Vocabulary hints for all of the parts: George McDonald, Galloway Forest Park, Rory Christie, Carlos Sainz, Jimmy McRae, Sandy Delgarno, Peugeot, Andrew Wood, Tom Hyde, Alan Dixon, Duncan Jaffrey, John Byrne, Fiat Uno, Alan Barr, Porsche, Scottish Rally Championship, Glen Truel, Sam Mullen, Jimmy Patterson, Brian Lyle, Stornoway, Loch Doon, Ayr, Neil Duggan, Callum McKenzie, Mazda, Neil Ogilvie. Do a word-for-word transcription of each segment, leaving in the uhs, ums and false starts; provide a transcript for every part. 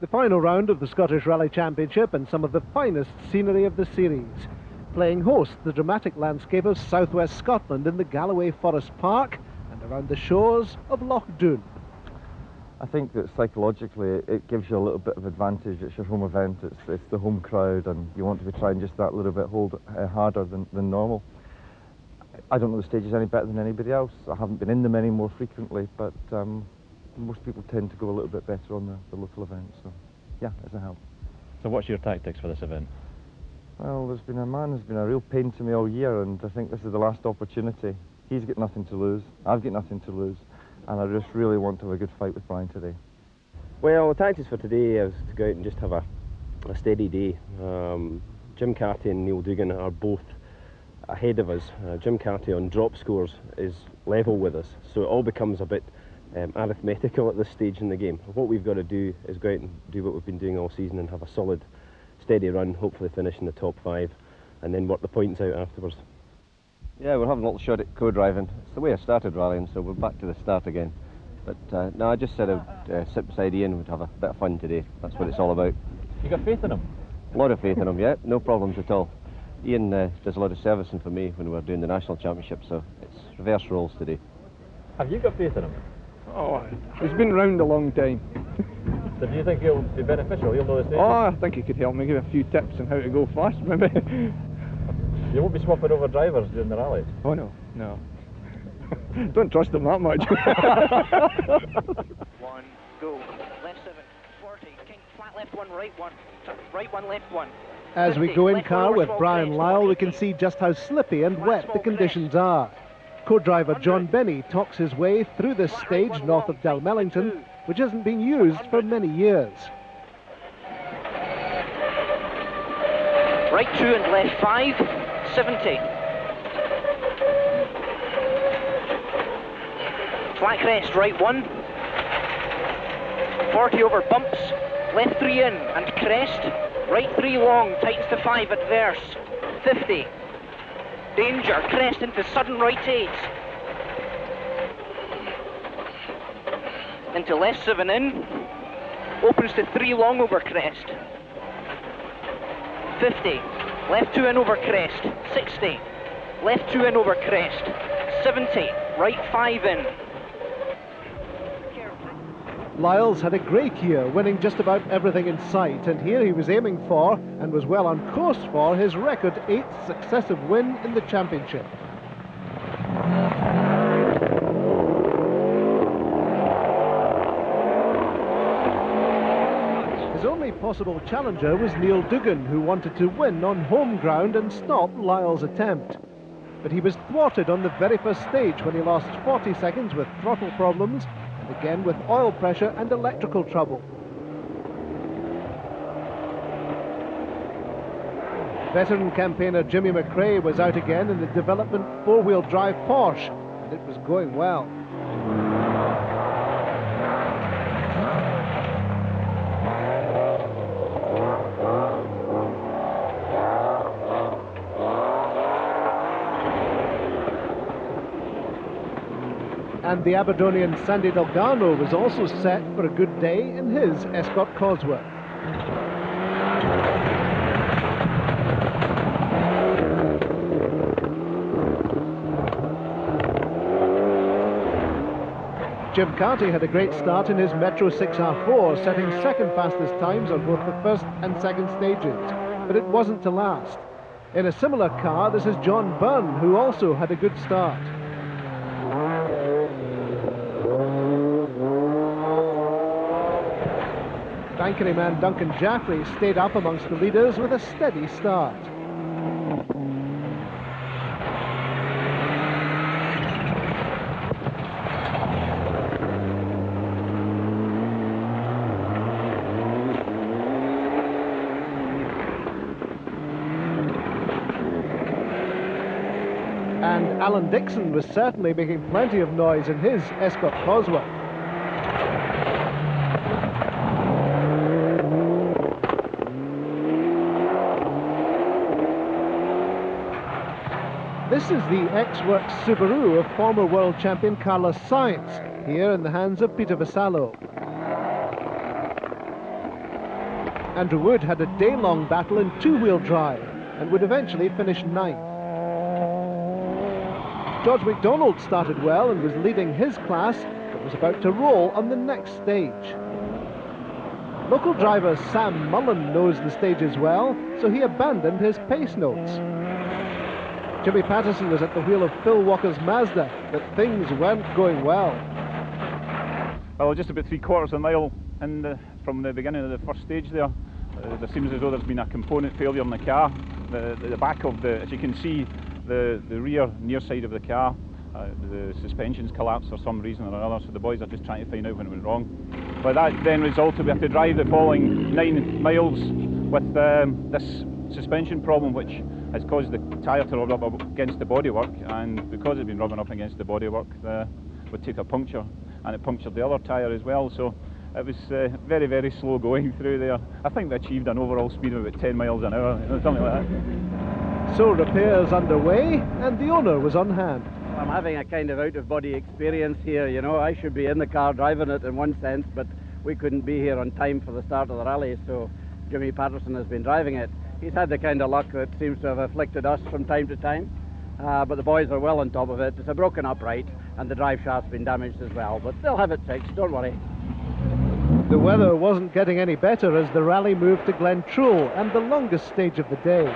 The final round of the Scottish Rally Championship and some of the finest scenery of the series. Playing host the dramatic landscape of southwest Scotland in the Galloway Forest Park and around the shores of Loch Doon. I think that psychologically it gives you a little bit of advantage. It's your home event, it's, it's the home crowd, and you want to be trying just that little bit hold, uh, harder than, than normal. I don't know the stages any better than anybody else. I haven't been in them any more frequently, but um, most people tend to go a little bit better on the, the local events, so yeah, it's a help. So what's your tactics for this event? Well, there's been a man who's been a real pain to me all year, and I think this is the last opportunity. He's got nothing to lose, I've got nothing to lose, and I just really want to have a good fight with Brian today. Well, the tactics for today is to go out and just have a, a steady day. Um, Jim Carty and Neil Duggan are both ahead of us. Uh, Jim Carty on drop scores is level with us, so it all becomes a bit um, arithmetical at this stage in the game. What we've got to do is go out and do what we've been doing all season and have a solid, steady run, hopefully finish in the top five, and then work the points out afterwards. Yeah, we're having a little shot at co-driving. It's the way I started rallying, so we're back to the start again. But uh, no, I just said I'd uh, sit beside Ian, we'd have a bit of fun today. That's what it's all about. You got faith in him? A lot of faith in him, yeah. No problems at all. Ian uh, does a lot of servicing for me when we were doing the National Championship, so it's reverse roles today. Have you got faith in him? Oh, he's been around a long time. So do you think he'll be beneficial? He'll know the stage? Oh, I think he could help me, give a few tips on how to go fast, maybe. You won't be swapping over drivers during the rally? Oh no, no. Don't trust them that much. One, go. Left seven, forty, king, flat left one, right one, right one, left one. As we go in car with Brian Lyle, we can see just how slippy and wet the conditions are. Co-driver John Benny talks his way through this stage north of Dalmellington, which hasn't been used for many years. Right two and left five. seventy. Flat crest, right one. forty over bumps. Left three in and crest. Right three long, tightens to five, adverse. fifty. Danger, crest into sudden right eight. Into left seven in. Opens to three long over crest. fifty. Left two in over crest, sixty. Left two in over crest, seventy. Right five in. Lyle's had a great year, winning just about everything in sight, and here he was aiming for, and was well on course for, his record eighth successive win in the championship. Possible challenger was Neil Duggan, who wanted to win on home ground and stop Lyle's attempt. But he was thwarted on the very first stage when he lost forty seconds with throttle problems, and again with oil pressure and electrical trouble. Veteran campaigner Jimmy McRae was out again in the development four-wheel drive Porsche, and it was going well. And the Aberdonian Sandy Delgarno was also set for a good day in his Escort Cosworth. Jim Carty had a great start in his Metro six R four, setting second fastest times on both the first and second stages, but it wasn't to last. In a similar car, this is John Byrne, who also had a good start. Anchorman man Duncan Jaffrey stayed up amongst the leaders with a steady start. And Alan Dixon was certainly making plenty of noise in his Escort Cosworth. This is the ex-works Subaru of former world champion Carlos Sainz, here in the hands of Peter Vassallo. Andrew Wood had a day-long battle in two-wheel drive and would eventually finish ninth. George McDonald started well and was leading his class, but was about to roll on the next stage. Local driver Sam Mullen knows the stages well, so he abandoned his pace notes. Jimmy Patterson was at the wheel of Phil Walker's Mazda, but things weren't going well. Well, just about three quarters of a mile in the, from the beginning of the first stage there, uh, there seems as though there's been a component failure in the car. The, the, the back of the, as you can see, the, the rear near side of the car, uh, the suspension's collapsed for some reason or another, so the boys are just trying to find out when it went wrong. But that then resulted, we had to drive the following nine miles with um, this suspension problem, which has caused the tyre to rub up against the bodywork, and because it's been rubbing up against the bodywork, uh, would take a puncture, and it punctured the other tyre as well, so it was uh, very, very slow going through there. I think we achieved an overall speed of about ten miles an hour, something like that. So repairs underway, and the owner was on hand. I'm having a kind of out-of-body experience here, you know. I should be in the car driving it in one sense, but we couldn't be here on time for the start of the rally, so Jimmy Patterson has been driving it. He's had the kind of luck that seems to have afflicted us from time to time, uh, but the boys are well on top of it. It's a broken upright, and the drive shaft's been damaged as well, but they'll have it fixed, don't worry. The weather wasn't getting any better as the rally moved to Glen Truel, and the longest stage of the day.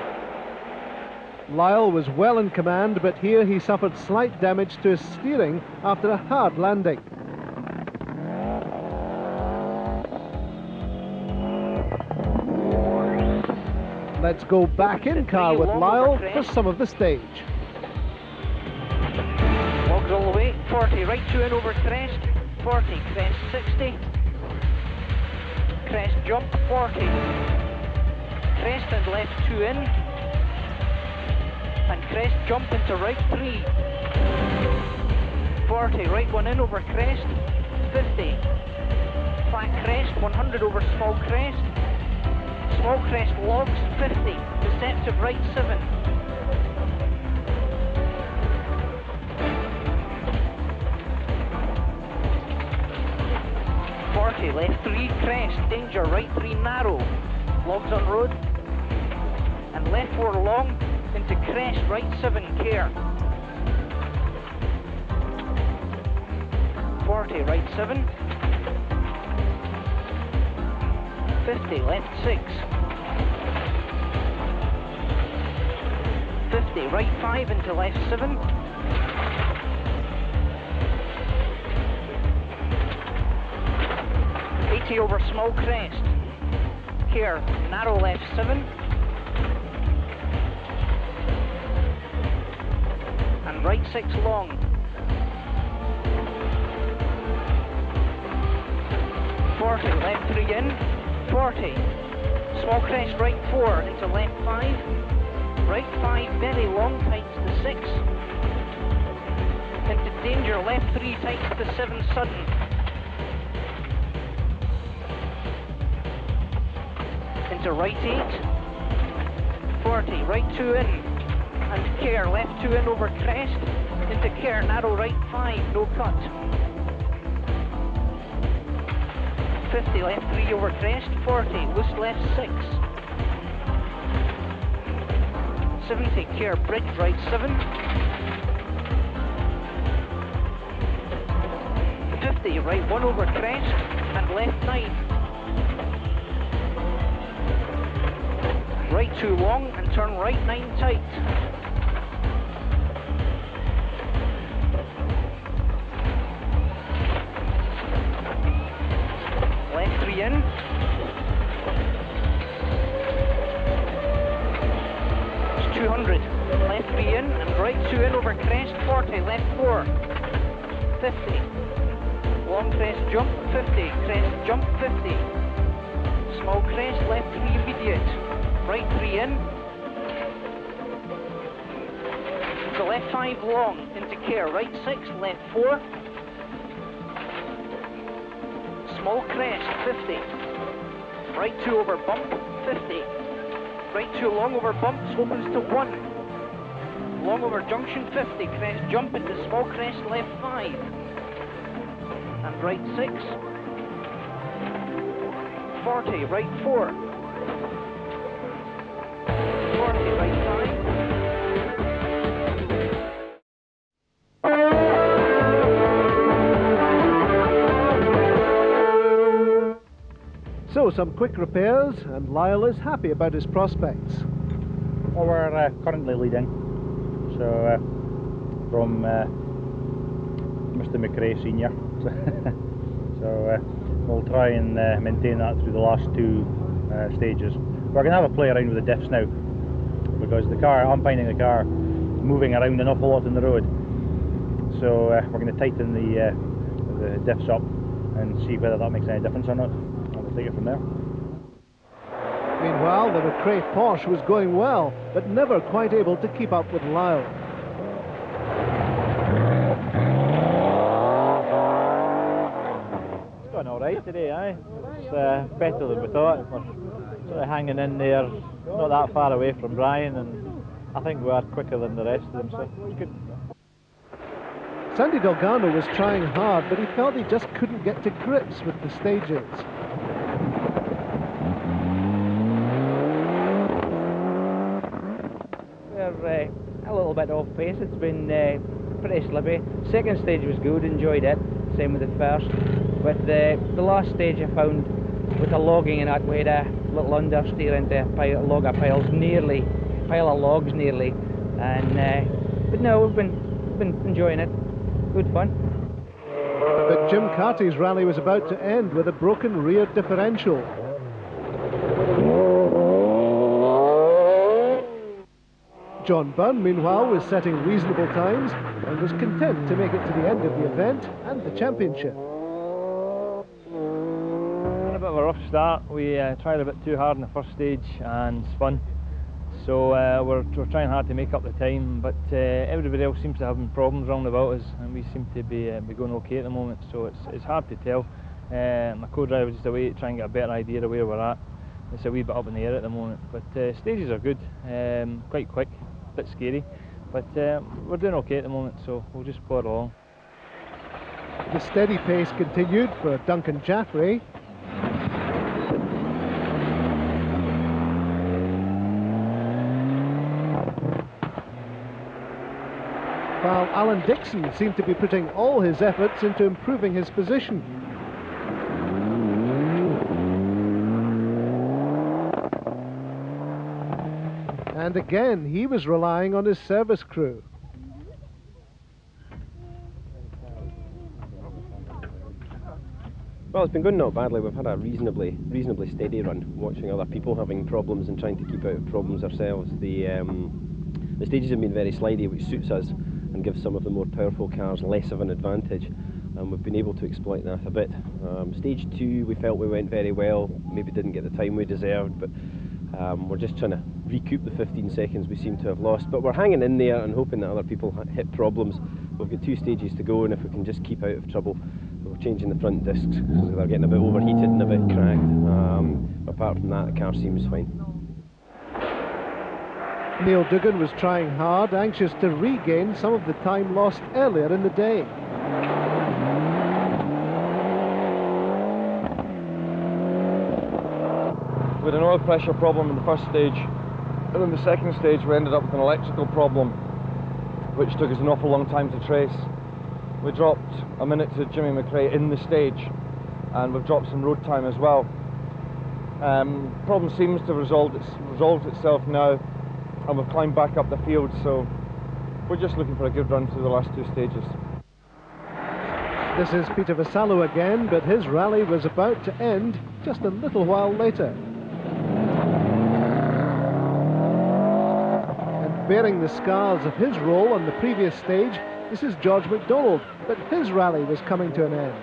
Lyle was well in command, but here he suffered slight damage to his steering after a hard landing. Let's go back in car with Lyle for some of the stage. Walks all the way, forty, right two and over crest, forty, crest sixty, crest jump forty, crest and left two in, and crest jump into right three, forty, right one in over crest, fifty, flat crest, one hundred over small crest, small crest logs fifty, deceptive right seven. forty, left three crest, danger, right three narrow, logs on road. And left four long into crest, right seven care. forty, right seven. fifty, left six. fifty, right five into left seven. eighty over small crest. Here, narrow left seven. And right six long. forty, left three in. forty, small crest right four into left five, right five very long tightens to six, into danger left three tightens to seven sudden, into right eight, forty, right two in, and care left two in over crest, into care narrow right five, no cut. fifty, left three over crest, forty, loose left six. seventy, care, bridge right seven. fifty, right one over crest, and left nine. Right two long, and turn right nine tight. In. It's two hundred, left three in, and right two in over crest, forty, left four, fifty, long crest jump, fifty, crest jump, fifty, small crest, left three immediate, right three in, to left five long, into care, right six, left four, small crest, fifty, right two over bump, fifty, right two long over bumps, opens to one, long over junction, fifty, crest jump into small crest, left five, and right six, forty, right four, So, some quick repairs, and Lyle is happy about his prospects. Well, we're uh, currently leading, so uh, from uh, Mister McRae Senior. So uh, we'll try and uh, maintain that through the last two uh, stages. We're going to have a play around with the diffs now, because the car, I'm finding the car moving around an awful lot in the road. So uh, we're going to tighten the, uh, the diffs up and see whether that makes any difference or not. Take it from there. Meanwhile, the McRae Porsche was going well, but never quite able to keep up with Lyle. It's going all right today, eh? It's uh, better than we thought. We're sort of hanging in there, not that far away from Brian, and I think we are quicker than the rest of them, so it's good. Sandy Delgarno was trying hard, but he felt he just couldn't get to grips with the stages. Uh, a little bit off pace. It's been uh, pretty slippy. Second stage was good, enjoyed it. Same with the first. But uh, the last stage I found with the logging and that, we had a little understeer into a pile, log of piles, nearly, pile of logs nearly. And uh, but no, we've been been enjoying it. Good fun. But Jim Carty's rally was about to end with a broken rear differential. John Byrne, meanwhile, was setting reasonable times and was content to make it to the end of the event and the championship. We had a bit of a rough start. We uh, tried a bit too hard in the first stage and spun, so uh, we're, we're trying hard to make up the time, but uh, everybody else seems to have problems round about us, and we seem to be, uh, be going okay at the moment, so it's, it's hard to tell. Uh, my co-driver was just away to try and get a better idea of where we're at. It's a wee bit up in the air at the moment, but uh, stages are good, um, quite quick. Bit scary, but uh, we're doing okay at the moment, so we'll just plod along. The steady pace continued for Duncan Jaffrey. While Alan Dixon seemed to be putting all his efforts into improving his position. And again, he was relying on his service crew. Well, it's been going not badly. We've had a reasonably, reasonably steady run, watching other people having problems and trying to keep out of problems ourselves. The, um, the stages have been very slidey, which suits us and gives some of the more powerful cars less of an advantage. And we've been able to exploit that a bit. Um, stage two, we felt we went very well. Maybe didn't get the time we deserved, but Um, we're just trying to recoup the fifteen seconds we seem to have lost, but we're hanging in there and hoping that other people hit problems. We've got two stages to go, and if we can just keep out of trouble. We're changing the front discs because they're getting a bit overheated and a bit cracked. Um, apart from that, the car seems fine. Neil Duggan was trying hard, anxious to regain some of the time lost earlier in the day. We had an oil pressure problem in the first stage, and in the second stage we ended up with an electrical problem which took us an awful long time to trace. We dropped a minute to Jimmy McRae in the stage, and we've dropped some road time as well. Um, the problem seems to have resolved, it's resolved itself now, and we've climbed back up the field, so we're just looking for a good run through the last two stages. This is Peter Vassallo again, but his rally was about to end just a little while later. Bearing the scars of his role on the previous stage, this is George McDonald, but his rally was coming to an end.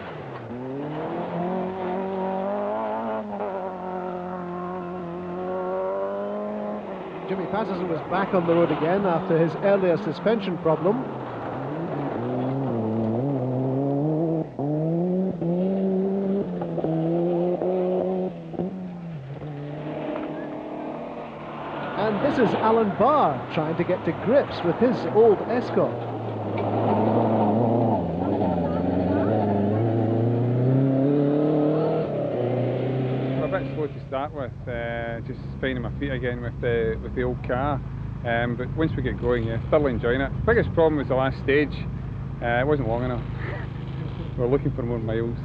Jimmy Patterson was back on the road again after his earlier suspension problem. This is Alan Barr trying to get to grips with his old Escort. I'm a bit slow to start with, uh, just finding my feet again with the with the old car. Um, but once we get going, yeah, thoroughly enjoying it. Biggest problem was the last stage. Uh, it wasn't long enough. We're looking for more miles.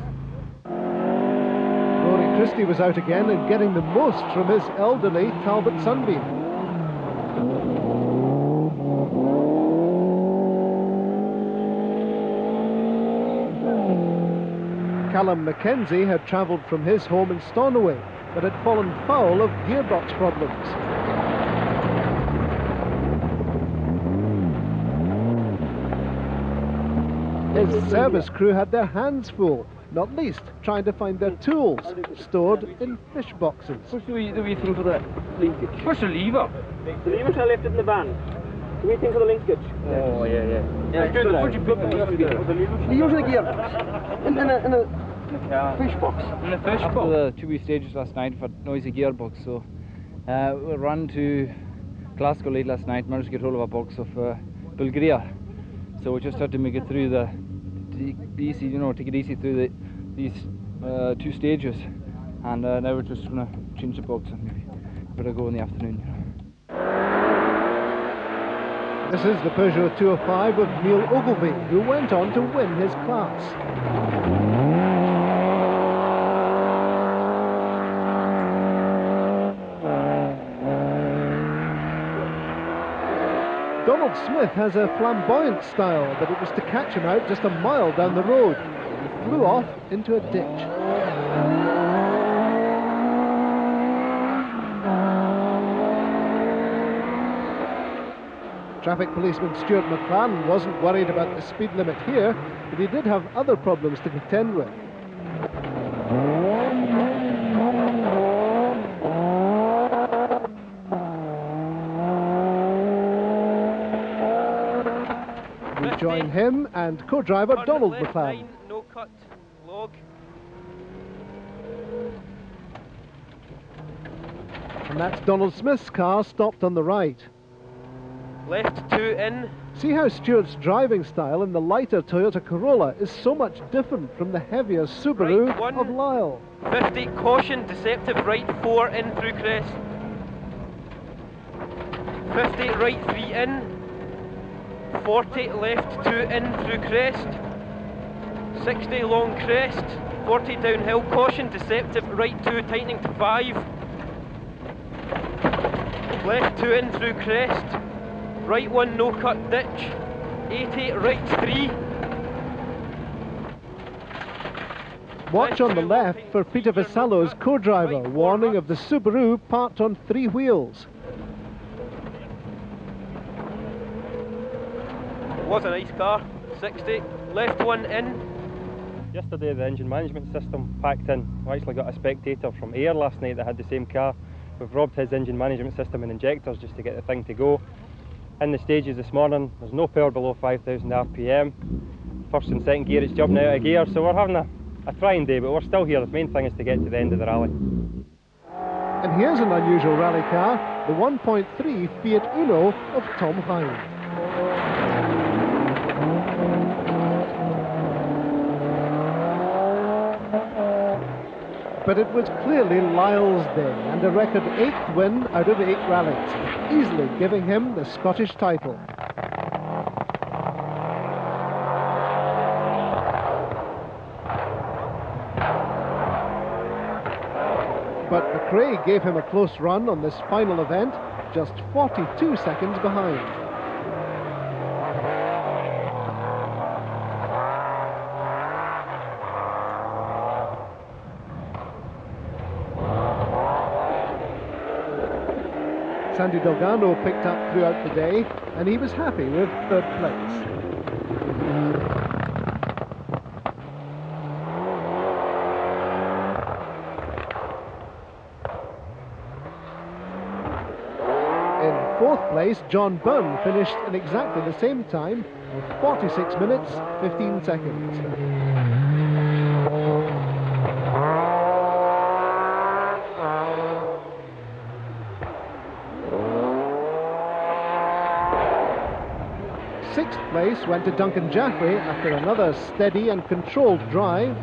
Rory Christie was out again and getting the most from his elderly Talbot Sunbeam. Callum McKenzie had travelled from his home in Stornoway, but had fallen foul of gearbox problems. His service crew had their hands full, not least trying to find their tools stored in fish boxes. What's the way you think for the linkage? What's the lever? The lever I left it in the van. What do you think for the linkage? Oh, yeah, yeah. yeah it's good now. You use the gear in, in, a, in a fish box. In a fish box? After the two-way stages last night, we had noisy gearbox, so uh, we ran to Glasgow late last night, managed to get hold of a box of uh, Bulgaria. So we just had to make it through the, easy, you know, take it easy through the, these uh, two stages, and uh, now we're just gonna change the box and maybe better go in the afternoon. This is the Peugeot two oh five of Neil Ogilvie, who went on to win his class. Donald Smith has a flamboyant style, but it was to catch him out just a mile down the road. He flew off into a ditch. Traffic policeman Stuart McMahon wasn't worried about the speed limit here, but he did have other problems to contend with. Join him and co-driver Donald McLeod. No cut, log. And that's Donald Smith's car stopped on the right. Left two in. See how Stewart's driving style in the lighter Toyota Corolla is so much different from the heavier Subaru right, one, of Lyle. fifty, caution, deceptive, right four in through crest. fifty, right three in. forty, left two in through crest, sixty long crest, forty downhill, caution, deceptive, right two tightening to five, left two in through crest, right one no cut ditch, eighty, right three. Watch on the left for Peter Vassallo's co-driver, warning of the Subaru parked on three wheels. Was a nice car, sixty, left one in. Yesterday the engine management system packed in. I actually got a spectator from Ayr last night that had the same car. We've robbed his engine management system and injectors just to get the thing to go. In the stages this morning, there's no power below five thousand R P M. First and second gear, it's jumping out of gear, so we're having a, a trying day, but we're still here. The main thing is to get to the end of the rally. And here's an unusual rally car, the one point three Fiat Uno of Tom Hyde. But it was clearly Lyle's day, and a record eighth win out of eight rallies, easily giving him the Scottish title. But McRae gave him a close run on this final event, just forty-two seconds behind. Sandy Delgarno picked up throughout the day, and he was happy with third place. In fourth place, John Byrne finished in exactly the same time, with forty-six minutes, fifteen seconds. Sixth place went to Duncan Jaffrey after another steady and controlled drive.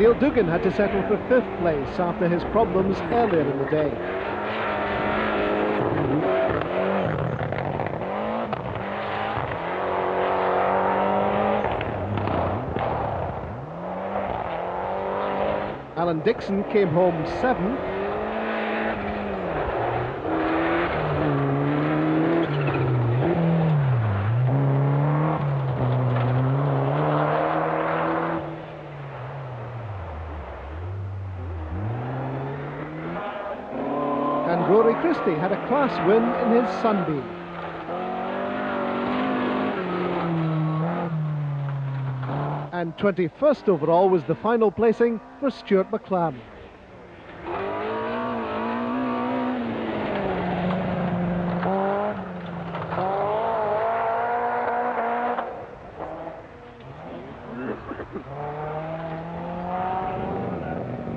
Neil Duggan had to settle for fifth place after his problems earlier in the day. Alan Dixon came home seventh. Christie had a class win in his Sunbeam. And twenty-first overall was the final placing for Stuart McMahon.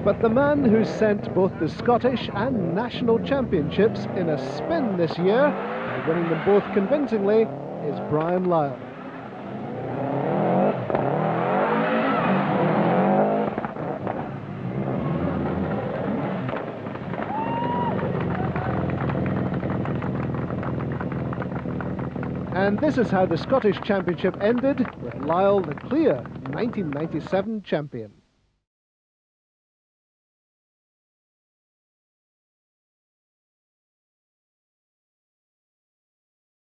But the man who sent both the Scottish and national championships in a spin this year, by winning them both convincingly, is Brian Lyle. And this is how the Scottish Championship ended, with Lyle the clear nineteen ninety-seven champion.